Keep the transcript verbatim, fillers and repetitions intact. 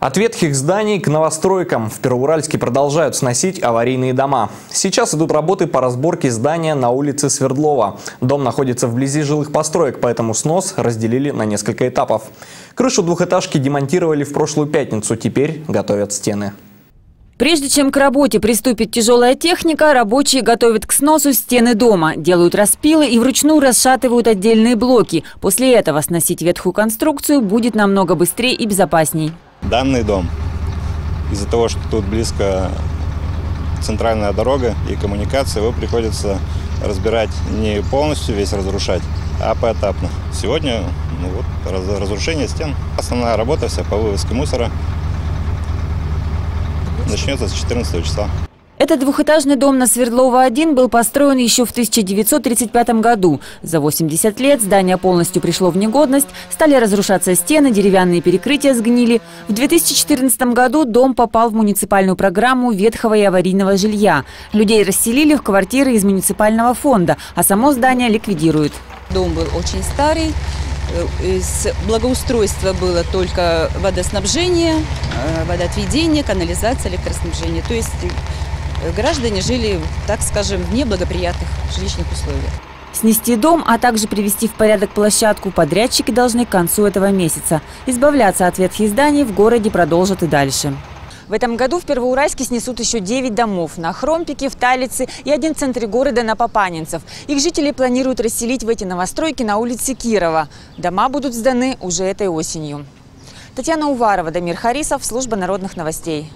От ветхих зданий к новостройкам. В Первоуральске продолжают сносить аварийные дома. Сейчас идут работы по разборке здания на улице Свердлова. Дом находится вблизи жилых построек, поэтому снос разделили на несколько этапов. Крышу двухэтажки демонтировали в прошлую пятницу, теперь готовят стены. Прежде чем к работе приступит тяжелая техника, рабочие готовят к сносу стены дома, делают распилы и вручную расшатывают отдельные блоки. После этого сносить ветхую конструкцию будет намного быстрее и безопасней. Данный дом, из-за того, что тут близко центральная дорога и коммуникации, его приходится разбирать не полностью, весь разрушать, а поэтапно. Сегодня ну вот, разрушение стен. Основная работа вся по вывозке мусора начнется с четырнадцатого числа. Этот двухэтажный дом на Свердлово один был построен еще в тысяча девятьсот тридцать пятом году. За восемьдесят лет здание полностью пришло в негодность, стали разрушаться стены, деревянные перекрытия сгнили. В две тысячи четырнадцатом году дом попал в муниципальную программу ветхого и аварийного жилья. Людей расселили в квартиры из муниципального фонда, а само здание ликвидируют. Дом был очень старый, из благоустройства было только водоснабжение, водоотведение, канализация, электроснабжение. То есть граждане жили, так скажем, в неблагоприятных жилищных условиях. Снести дом, а также привести в порядок площадку подрядчики должны к концу этого месяца. Избавляться от ветхих зданий в городе продолжат и дальше. В этом году в Первоуральске снесут еще девять домов на Хромпике, в Талице и один в центре города на Папанинцев. Их жители планируют расселить в эти новостройки на улице Кирова. Дома будут сданы уже этой осенью. Татьяна Уварова, Дамир Харисов, Служба народных новостей.